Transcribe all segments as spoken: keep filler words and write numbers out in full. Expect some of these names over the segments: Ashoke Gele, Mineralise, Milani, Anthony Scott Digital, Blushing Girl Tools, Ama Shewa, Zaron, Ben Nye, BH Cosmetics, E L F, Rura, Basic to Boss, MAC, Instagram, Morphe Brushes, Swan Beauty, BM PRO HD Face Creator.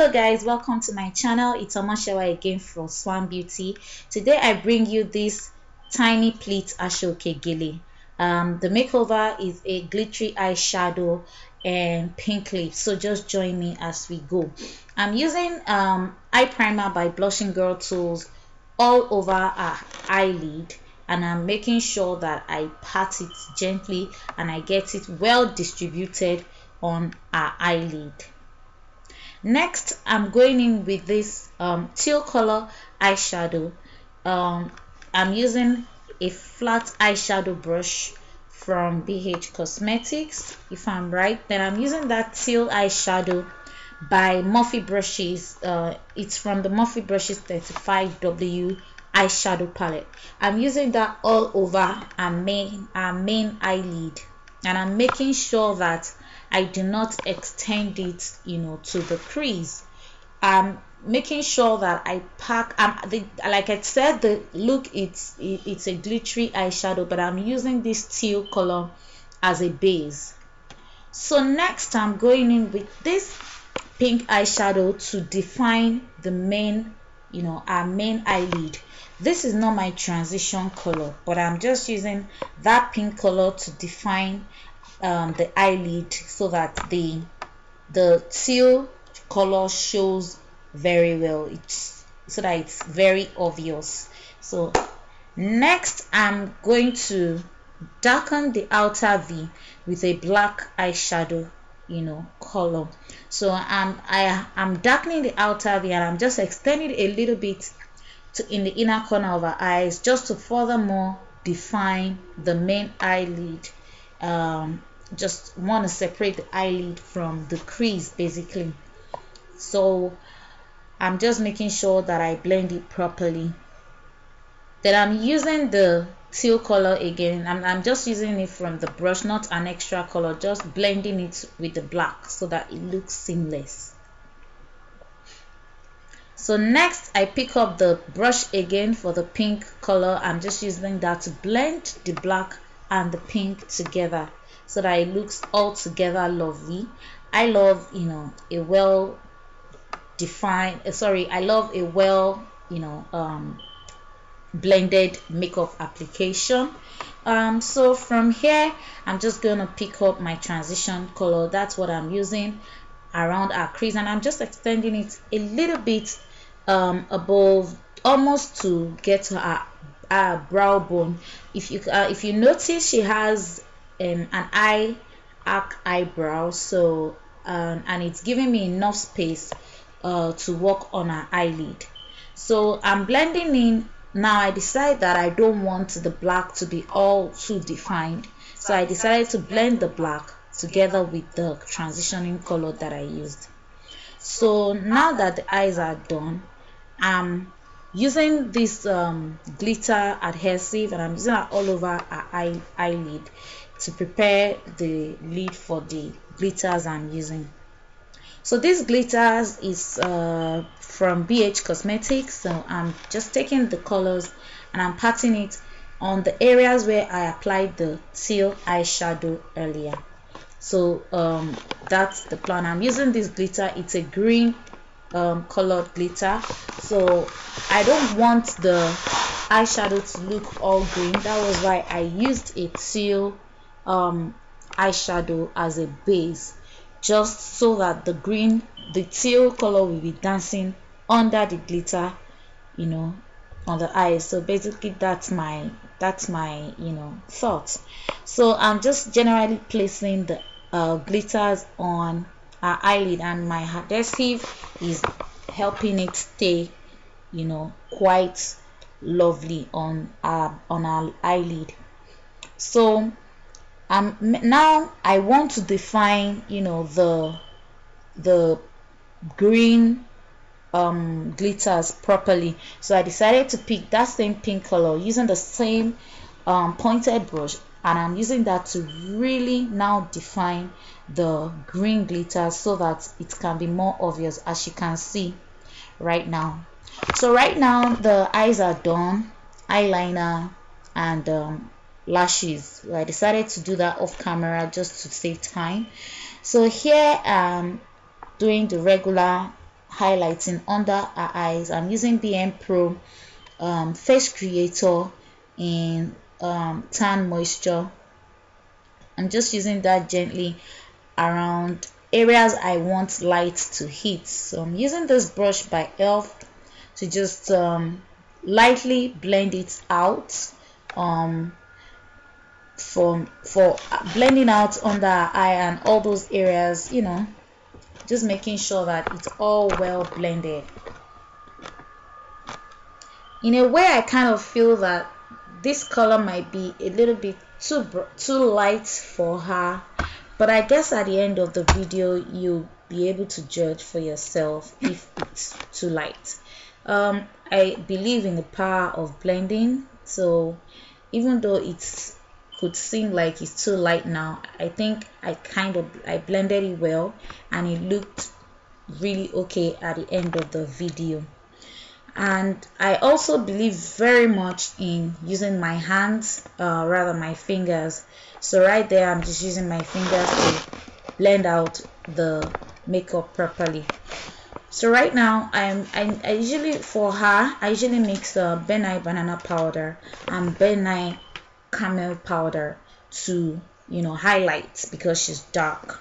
Hello guys, welcome to my channel. It's Ama Shewa again from Swan Beauty. Today I bring you this tiny pleat Ashoke Gele. Um, the makeover is a glittery eyeshadow and pink lip, so just join me as we go. I'm using um, eye primer by Blushing Girl Tools all over our eyelid, and I'm making sure that I pat it gently and I get it well distributed on our eyelid. Next, I'm going in with this um, teal color eyeshadow. um, I'm using a flat eyeshadow brush from B H Cosmetics, if I'm right. Then I'm using that teal eyeshadow by Morphe Brushes. Uh, it's from the Morphe Brushes thirty-five W eyeshadow palette. I'm using that all over our main, our main eyelid, and I'm making sure that I do not extend it, you know, to the crease. I'm making sure that I pack. Um, the, like I said, the look it's it, it's a glittery eyeshadow, but I'm using this teal color as a base. So next, I'm going in with this pink eyeshadow to define the main, you know, our main eyelid. This is not my transition color, but I'm just using that pink color to define Um, the eyelid so that the the teal color shows very well, it's so that it's very obvious. So next, I'm going to darken the outer V with a black eyeshadow, you know, color. So I'm I I'm darkening the outer V, and I'm just extending it a little bit to in the inner corner of our eyes, just to furthermore define the main eyelid. Um, just want to separate the eyelid from the crease basically. So I'm just making sure that I blend it properly. Then I'm using the teal color again. I'm, I'm just using it from the brush, not an extra color, just blending it with the black so that it looks seamless. So next, I pick up the brush again for the pink color. I'm just using that to blend the black and the pink together so that it looks all together lovely. I love, you know, a well defined uh, sorry I love a well, you know, um blended makeup application. Um so from here, I'm just gonna pick up my transition color. That's what I'm using around our crease, and I'm just extending it a little bit um above, almost to get to our Uh, brow bone. If you uh, if you notice, she has um, an eye arc eyebrow, so um, and it's giving me enough space uh, to work on her eyelid. So I'm blending in now. I decide that I don't want the black to be all too defined, so I decided to blend the black together with the transitioning color that I used. So now that the eyes are done, um. using this um, glitter adhesive, and I'm using it all over our eye, eyelid to prepare the lid for the glitters I'm using. So this glitters is uh, from B H Cosmetics. So I'm just taking the colors and I'm patting it on the areas where I applied the teal eyeshadow earlier. So um, that's the plan. I'm using this glitter. It's a green um colored glitter, so I don't want the eyeshadow to look all green. That was why I used a teal um eyeshadow as a base, just so that the green the teal color will be dancing under the glitter, you know, on the eyes. So basically that's my that's my you know thoughts. So I'm just generally placing the uh, glitters on our eyelid, and my adhesive is helping it stay, you know, quite lovely on our on our eyelid. So um now I want to define, you know, the the green um glitters properly. So I decided to pick that same pink color using the same um pointed brush, and I'm using that to really now define the green glitter so that it can be more obvious, as you can see right now. So right now the eyes are done, eyeliner and um, lashes. I decided to do that off camera just to save time. So here I'm doing the regular highlighting under our eyes. I'm using B M Pro um, Face Creator in um, Tan Moisture. I'm just using that gently around areas I want light to hit. So I'm using this brush by E L F to just um, lightly blend it out um, for, for blending out under our eye and all those areas, you know, just making sure that it's all well blended. In a way, I kind of feel that this color might be a little bit too too light for her, but I guess at the end of the video you'll be able to judge for yourself if it's too light. um I believe in the power of blending, so even though it could seem like it's too light now, I think I kind of I blended it well and it looked really okay at the end of the video. And I also believe very much in using my hands, uh, rather my fingers. So right there, I'm just using my fingers to blend out the makeup properly. So right now, I'm I, I usually for her, I usually mix uh, Ben Nye banana powder and Ben Nye camel powder to, you know, highlight because she's dark.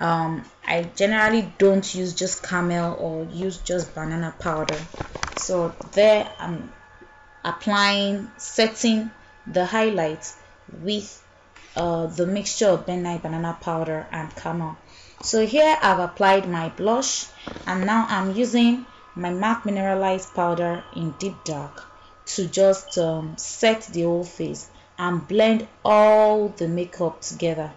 Um, I generally don't use just camel or use just banana powder. So there I'm applying, setting the highlights with uh, the mixture of Ben Nye banana powder and camel. So here I've applied my blush, and now I'm using my MAC mineralized powder in Deep Dark to just um, set the whole face and blend all the makeup together.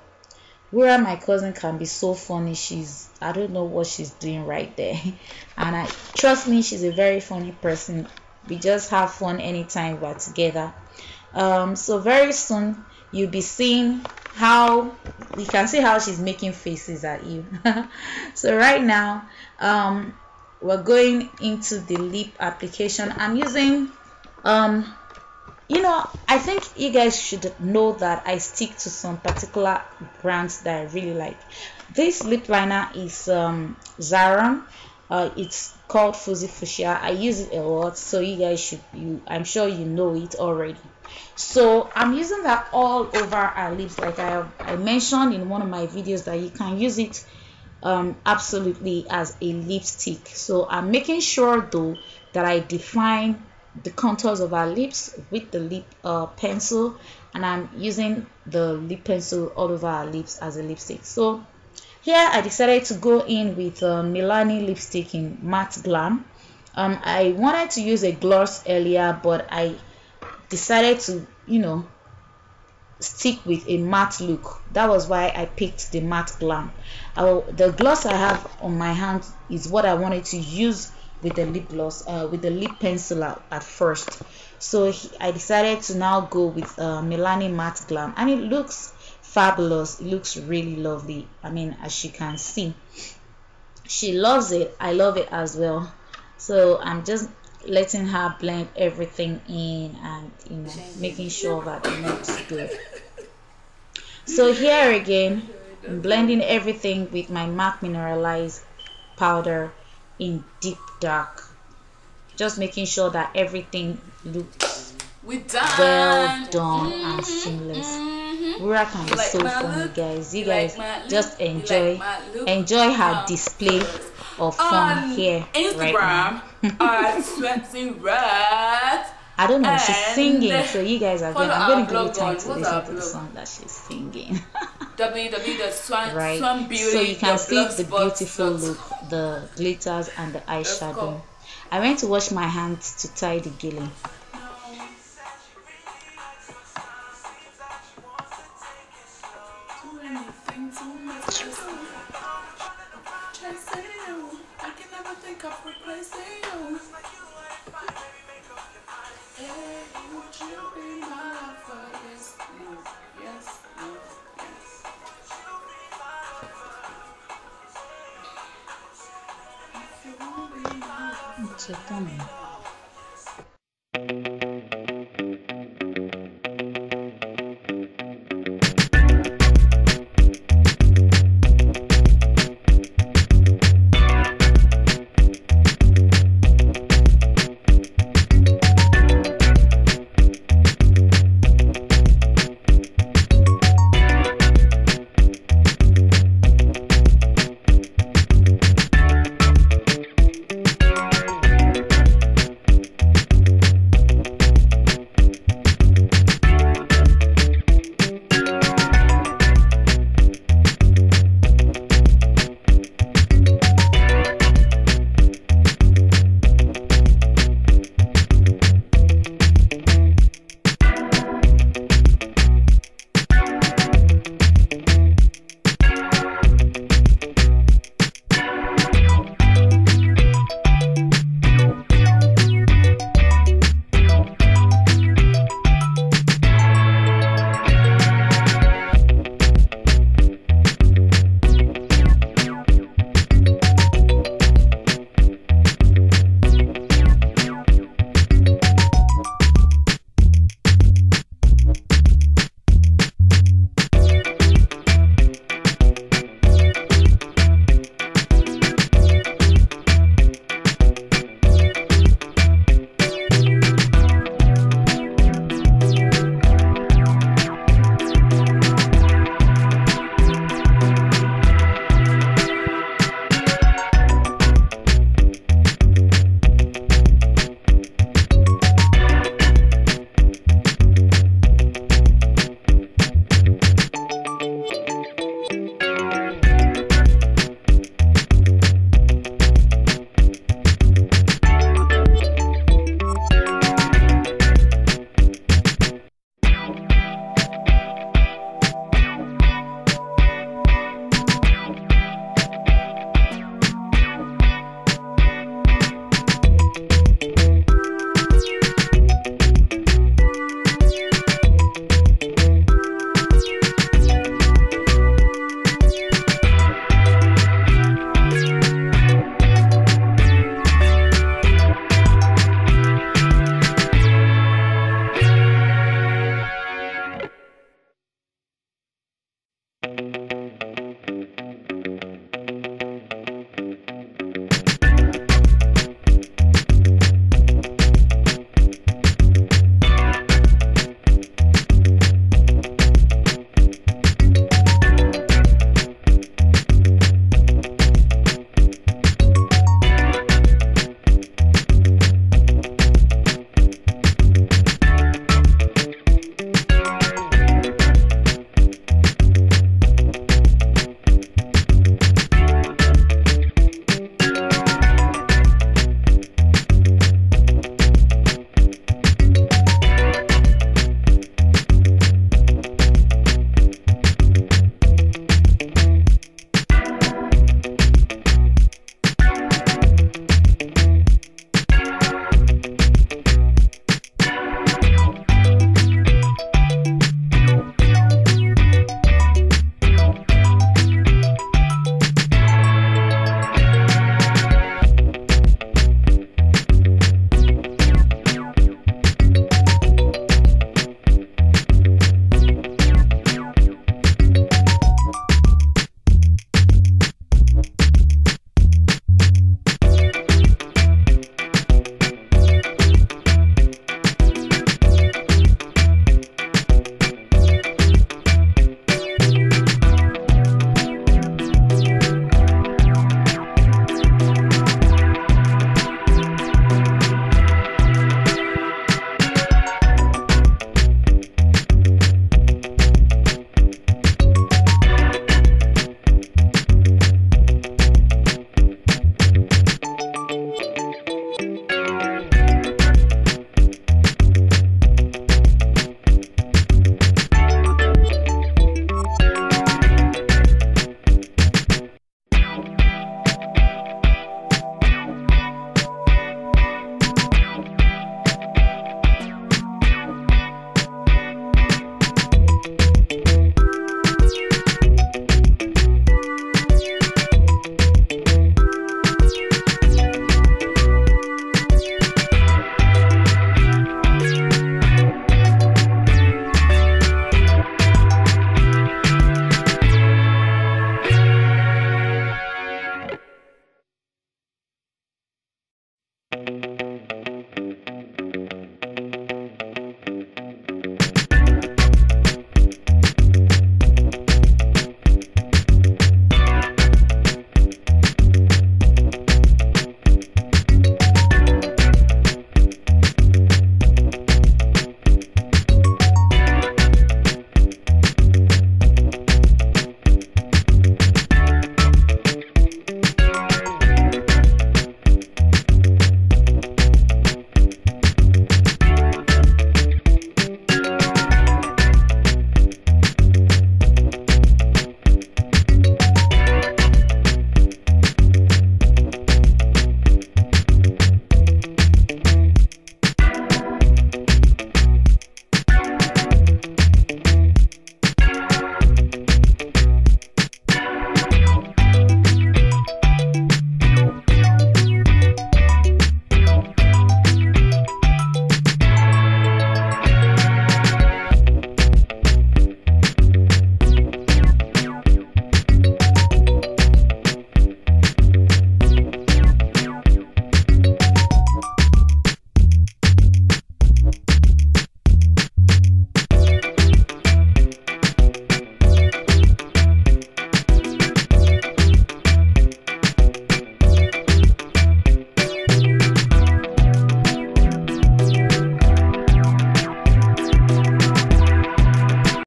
Where my cousin can be so funny, she's I don't know what she's doing right there, and I trust me, she's a very funny person. We just have fun anytime we're together. Um so very soon you'll be seeing how you can see how she's making faces at you. So right now um we're going into the lip application. I'm using um you know, I think you guys should know that I stick to some particular brands that I really like. This lip liner is um, Zaron. Uh, it's called Fuzzy Fuchsia. I use it a lot, so you guys should, you, I'm sure you know it already. So I'm using that all over our lips, like I, have, I mentioned in one of my videos that you can use it um, absolutely as a lipstick. So I'm making sure though that I define the contours of our lips with the lip uh, pencil, and I'm using the lip pencil all over our lips as a lipstick. So here I decided to go in with uh, Milani lipstick in Matte Glam. um, I wanted to use a gloss earlier, but I decided to, you know, stick with a matte look. That was why I picked the Matte Glam. Uh, the gloss I have on my hand is what I wanted to use with the lip gloss, uh, with the lip pencil at, at first. So he, I decided to now go with uh, Milani Matte Glam, and it looks fabulous. It looks really lovely. I mean, as you can see, she loves it. I love it as well. So I'm just letting her blend everything in, and you know, making sure that it looks good. So here again, I'm blending everything with my MAC mineralized powder in Deep Dark, just making sure that everything looks done. well done mm-hmm, and seamless. Mm-hmm. Rura can be like so funny, look, guys. You guys like just enjoy like enjoy her um, display of fun here Instagram right now. I don't know, she's singing, so you guys are going. I'm going to give you time to listen to the song that she's singing. w w w dot swan, right. Swan Beauty, so you can see the beautiful look, the glitters and the eyeshadow. I went to wash my hands to tie the gele. It's a